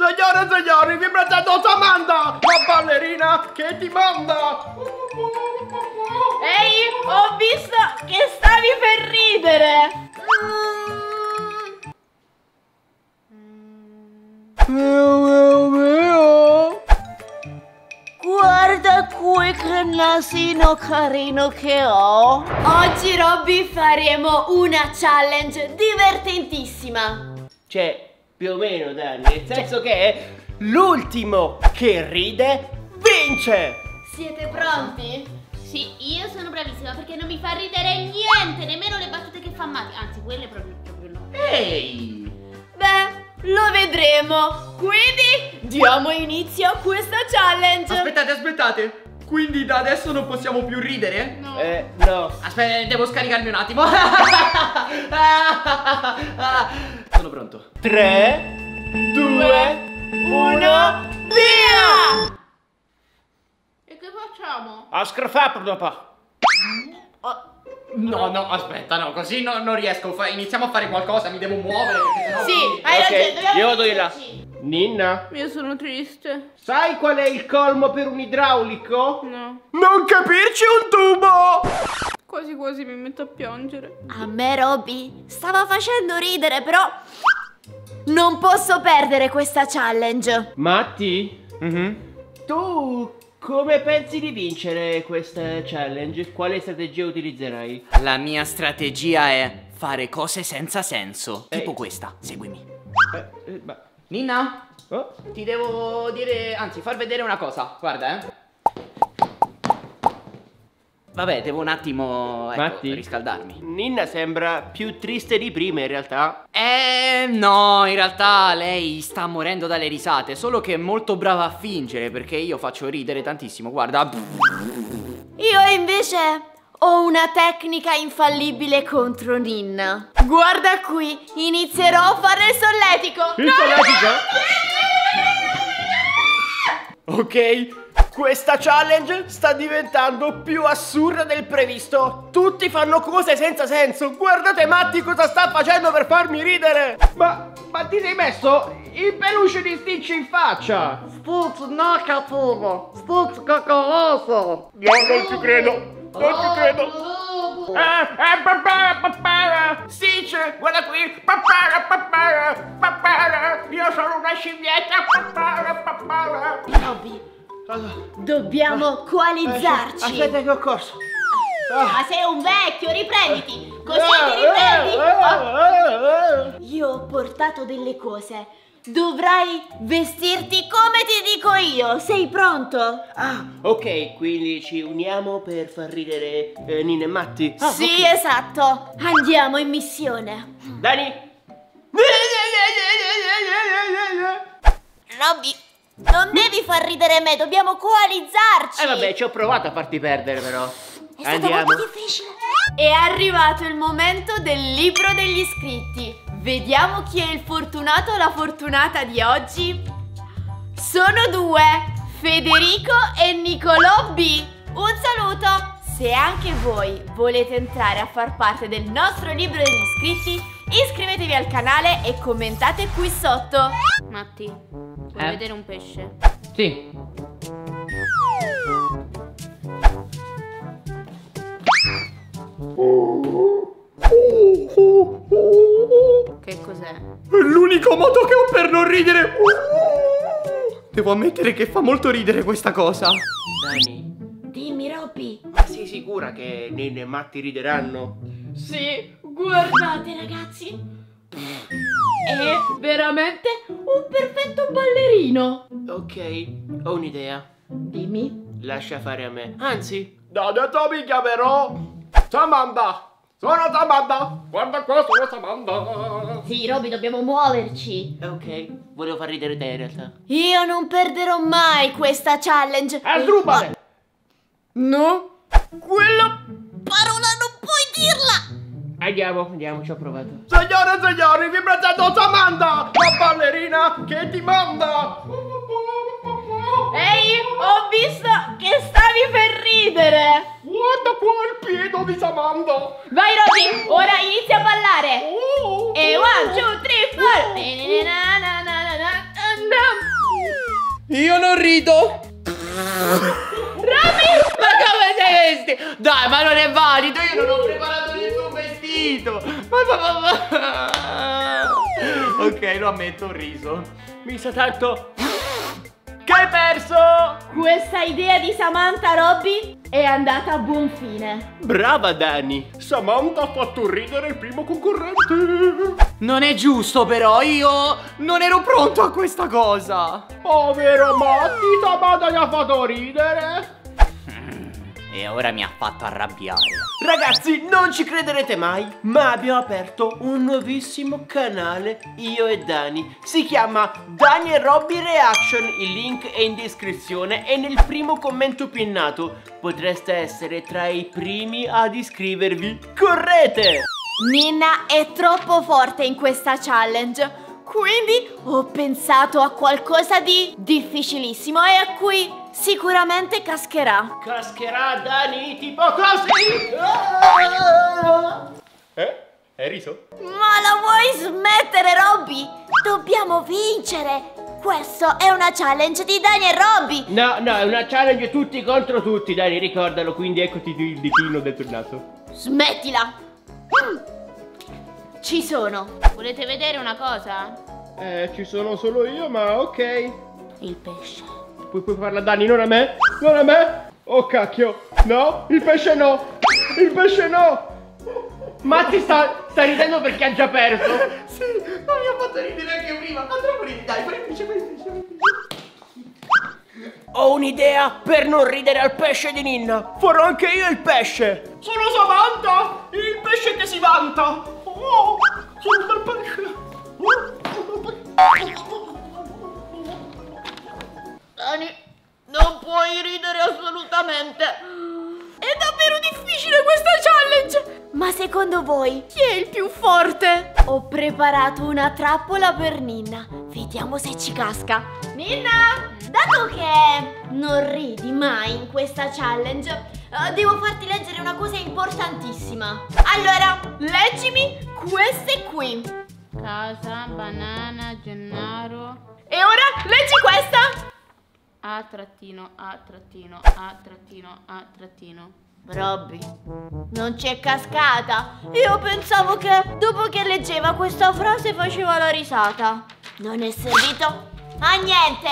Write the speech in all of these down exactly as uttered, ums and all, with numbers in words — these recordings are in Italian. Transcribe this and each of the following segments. Signore e signori, vi presento Samantha, la ballerina che ti manda. Ehi, ho visto che stavi per ridere. Guarda qui che nasino carino che ho. Oggi, Robbi, faremo una challenge divertentissima. Cioè, più o meno, Dani, nel senso che l'ultimo che ride vince. Siete pronti? Sì, io sono bravissima perché non mi fa ridere niente, nemmeno le battute che fa Matti. Anzi, quelle proprio, proprio no. Ehi! Beh, lo vedremo. Quindi diamo inizio a questa challenge. Aspettate, aspettate. Quindi da adesso non possiamo più ridere? No. Eh, no. Aspetta, devo scaricarmi un attimo. Sono pronto. tre, due, uno, via! E che facciamo? A scrafap, papà. No, no, aspetta, no, così no, non riesco. Iniziamo a fare qualcosa, mi devo muovere. No. Sì, hai okay. ragione. Io vado di là. Ninna? Io sono triste. Sai qual è il colmo per un idraulico? No. Non capirci un tubo! Quasi quasi mi metto a piangere. A me, Robbi, stava facendo ridere, però non posso perdere questa challenge. Matti? Mm-hmm. Tu come pensi di vincere questa challenge? Quale strategia utilizzerai? La mia strategia è fare cose senza senso. Ehi. Tipo questa, seguimi. Eh, eh, ma... Ninna, oh? Ti devo dire, anzi far vedere una cosa, guarda eh. Vabbè, devo un attimo, ecco, Matti, riscaldarmi. Ninna sembra più triste di prima in realtà. Eh no, in realtà lei sta morendo dalle risate, solo che è molto brava a fingere perché io faccio ridere tantissimo, guarda. Io invece ho una tecnica infallibile contro Ninna. Guarda qui, inizierò a fare il solletico. Il solletico? Ok, questa challenge sta diventando più assurda del previsto. Tutti fanno cose senza senso. Guardate Matti cosa sta facendo per farmi ridere. Ma, ma ti sei messo il peluche di Stitch in faccia? Stitch no cazzo, Stitch cacoloso. Io non ci credo. Non ci credo. Oh, oh, oh. Ah, ah, papara, papara. Stitch, guarda qui. Papara, papara, papara. Io sono una scimmietta. Papara, papara. Robbi, allora, dobbiamo ah, coalizzarci. Aspetta che ho corso. Ah. Ma sei un vecchio, riprenditi. Così ah, ti riprendi. Ah, ah, ah. Io ho portato delle cose. Dovrai vestirti come ti dico io. Sei pronto? Ah, ok, quindi ci uniamo per far ridere eh, Ninna e Matti. Ah, sì, okay, esatto. Andiamo in missione. Dani? Robbi, non devi far ridere me, dobbiamo coalizzarci. Eh vabbè, ci ho provato a farti perdere però. È andiamo. Stato molto difficile. È arrivato il momento del libro degli iscritti. Vediamo chi è il fortunato o la fortunata di oggi. Sono due, Federico e Nicolò B. Un saluto! Se anche voi volete entrare a far parte del nostro libro degli iscritti, iscrivetevi al canale e commentate qui sotto. Matti, vuoi eh? vedere un pesce? Sì. Che cos'è? È l'unico modo che ho per non ridere. Devo ammettere che fa molto ridere questa cosa. Dani, dimmi Robbi. Ma sei sicura che Ninna e Matti rideranno? Sì, guardate ragazzi, è veramente un perfetto ballerino. Ok, ho un'idea. Dimmi. Lascia fare a me. Anzi, da adesso mi chiamerò Samantha. Sono Samantha! Guarda qua, sono Samantha! Sì, Robbi, dobbiamo muoverci! Ok, volevo far ridere te in realtà. Io non perderò mai questa challenge! Asdrubale! Ma... No! Quella parola non puoi dirla! Andiamo, andiamo, ci ho provato. Signore e signori, vi presento Samantha! La ballerina che ti manda! Ehi, ho visto che stavi per ridere! Guarda qua il piedo di Samantha! Vai Robbi, ora inizia a ballare! E one, two, three, four! Io non rido. Robbi, ma come sei vestito? Dai, ma non è valido, io non ho preparato nessun vestito. Ma, ma, ma, ma. Ok, lo ammetto, ho riso. Mi sa tanto che hai perso. Questa idea di Samantha, Robbi, è andata a buon fine. Brava Dani. Samantha ha fatto ridere il primo concorrente. Non è giusto però, io non ero pronto a questa cosa. Povero Matti, Samantha mi ha fatto ridere. E ora mi ha fatto arrabbiare. Ragazzi, non ci crederete mai, ma abbiamo aperto un nuovissimo canale io e Dani. Si chiama Dani e Robbi Reaction. Il link è in descrizione e nel primo commento pinnato. Potreste essere tra i primi ad iscrivervi. Correte! Ninna è troppo forte in questa challenge, quindi ho pensato a qualcosa di difficilissimo e a cui sicuramente cascherà. Cascherà Dani, tipo così! Ah! Eh? Hai riso? Ma la vuoi smettere, Robbi? Dobbiamo vincere! Questo è una challenge di Dani e Robbi! No, no, è una challenge tutti contro tutti, Dani, ricordalo, quindi eccoti il ditino deturnato. Smettila! Ci sono. Volete vedere una cosa? Eh, ci sono solo io, ma ok. Il pesce. Pu puoi farla a Dani, non a me? Non a me? Oh cacchio. No, il pesce no. Il pesce no. Matti sta, sta ridendo perché ha già perso. Sì, ma mi ha fatto ridere anche prima. Ma troppo ridere, dai, fai il pesce, fai il pesce, fai il pesce. Ho un'idea per non ridere al pesce di Ninna. Farò anche io il pesce. Sono Samantha, il pesce che si vanta. Oh, sono dal pesce. Dani, non puoi ridere assolutamente. È davvero difficile questa challenge. Ma secondo voi chi è il più forte? Ho preparato una trappola per Ninna. Vediamo se ci casca. Ninna, dato che non ridi mai in questa challenge, devo farti leggere una cosa importantissima. Allora, leggimi queste qui. Casa, banana, Gennaro. E ora, leggi questa. A trattino, a trattino, a trattino, a trattino. Robbi, non c'è cascata. Io pensavo che dopo che leggeva questa frase faceva la risata. Non è servito a niente.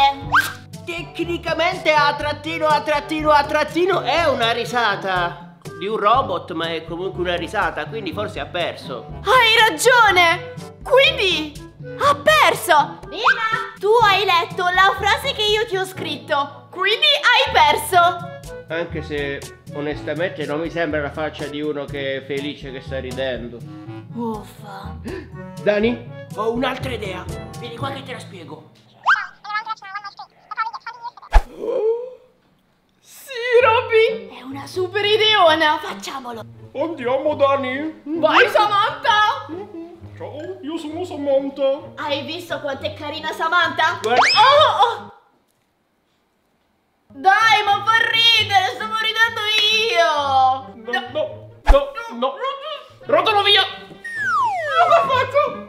Tecnicamente a trattino, a trattino, a trattino è una risata di un robot, ma è comunque una risata, quindi forse ha perso. Hai ragione! Quindi ha perso! Nina, tu hai letto la frase che io ti ho scritto, quindi hai perso! Anche se onestamente non mi sembra la faccia di uno che è felice, che sta ridendo. Uffa! Dani, ho un'altra idea, vieni qua che te la spiego. Robbi, è una super ideona, facciamolo. Andiamo Dani. Vai Samantha. Ciao, io sono Samantha. Hai visto quanto è carina Samantha? Beh. Oh, oh. Dai, ma fa ridere, stavo ridendo io. No, no, no, no. Rotolo via. Cosa faccio?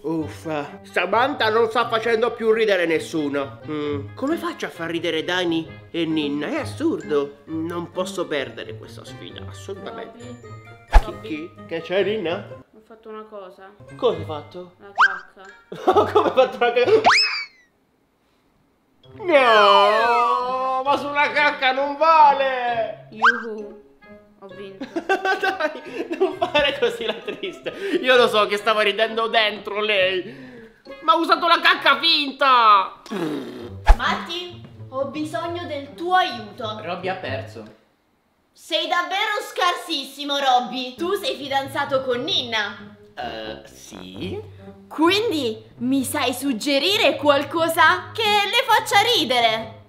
Uffa, Samantha non sta facendo più ridere nessuno. Mm, come faccio a far ridere Dani e Ninna? È assurdo. Non posso perdere questa sfida, assolutamente. Robbi. Chi, chi? Che c'è Ninna? Ho fatto una cosa. Cosa hai fatto? Una cacca. Come hai fatto una cacca? No, ma sulla cacca non vale. Yuhu. Ho vinto. Dai, non fare così la triste. Io lo so che stavo ridendo dentro lei, ma ho usato la cacca finta. Matti, ho bisogno del tuo aiuto. Robbi ha perso. Sei davvero scarsissimo, Robbi. Tu sei fidanzato con Ninna? Eh, uh, sì. Quindi mi sai suggerire qualcosa che le faccia ridere?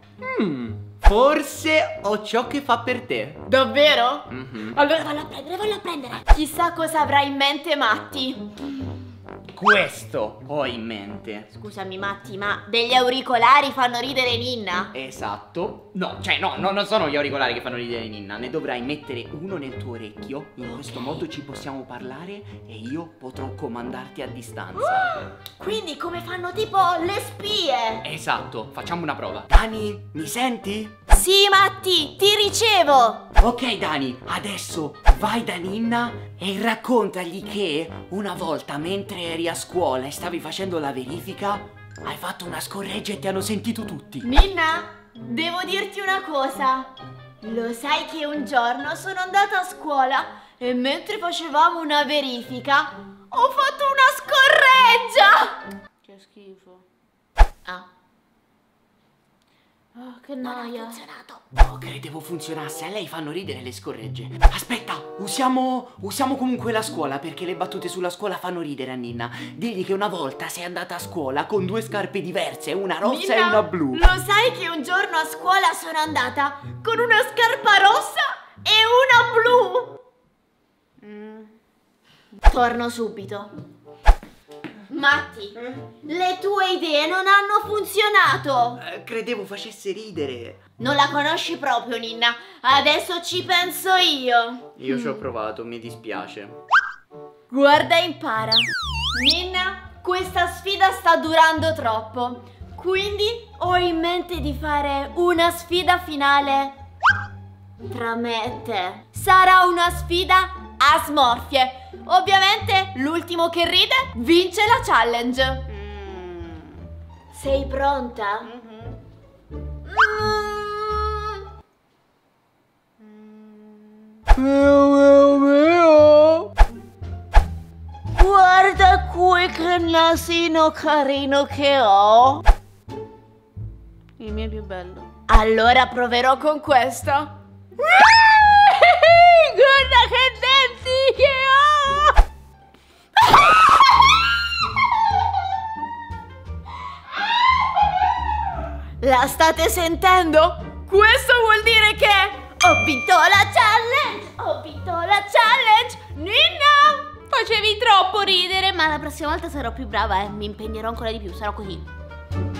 Mmm. Forse ho ciò che fa per te. Davvero? Mm-hmm. Allora vallo a prendere, vallo a prendere. Chissà cosa avrà in mente Matti. questo ho in mente. Scusami Matti, ma degli auricolari fanno ridere Ninna? Esatto. No, cioè no, no, non sono gli auricolari che fanno ridere Ninna. Ne dovrai mettere uno nel tuo orecchio. In questo modo ci possiamo parlare e io potrò comandarti a distanza. uh, Quindi come fanno tipo le spie? Esatto, facciamo una prova. Dani, mi senti? Sì Matti, ti ricevo. Ok Dani, adesso vai da Ninna e raccontagli che una volta mentre eri a scuola e stavi facendo la verifica hai fatto una scorreggia e ti hanno sentito tutti. Ninna, devo dirti una cosa. Lo sai che un giorno sono andata a scuola e mentre facevamo una verifica ho fatto una scorreggia. Che schifo. Ah. Oh, che noia. Non ha funzionato. No, credevo funzionasse. A lei fanno ridere le scorregge. Aspetta, usiamo, usiamo comunque la scuola, perché le battute sulla scuola fanno ridere a Ninna. Digli che una volta sei andata a scuola con due scarpe diverse, una rossa Ninna, e una blu. Lo sai che un giorno a scuola sono andata con una scarpa rossa e una blu? mm. Torno subito. Matti, le tue idee non hanno funzionato. eh, Credevo facesse ridere. Non la conosci proprio Ninna. Adesso ci penso io. Io mm. ci ho provato, mi dispiace. Guarda e impara. Ninna, questa sfida sta durando troppo, quindi ho in mente di fare una sfida finale tra me e te. Sarà una sfida a smorfie. Ovviamente l'ultimo che ride vince la challenge. mm. Sei pronta? Mm-hmm. mm. Mm. Guarda qui che nasino carino che ho. Il mio è più bello. Allora proverò con questo. Guarda che denti che ho! La state sentendo? Questo vuol dire che ho vinto la challenge! Ho vinto la challenge! Ninna! Facevi troppo ridere, ma la prossima volta sarò più brava, eh! Mi impegnerò ancora di più, sarò così.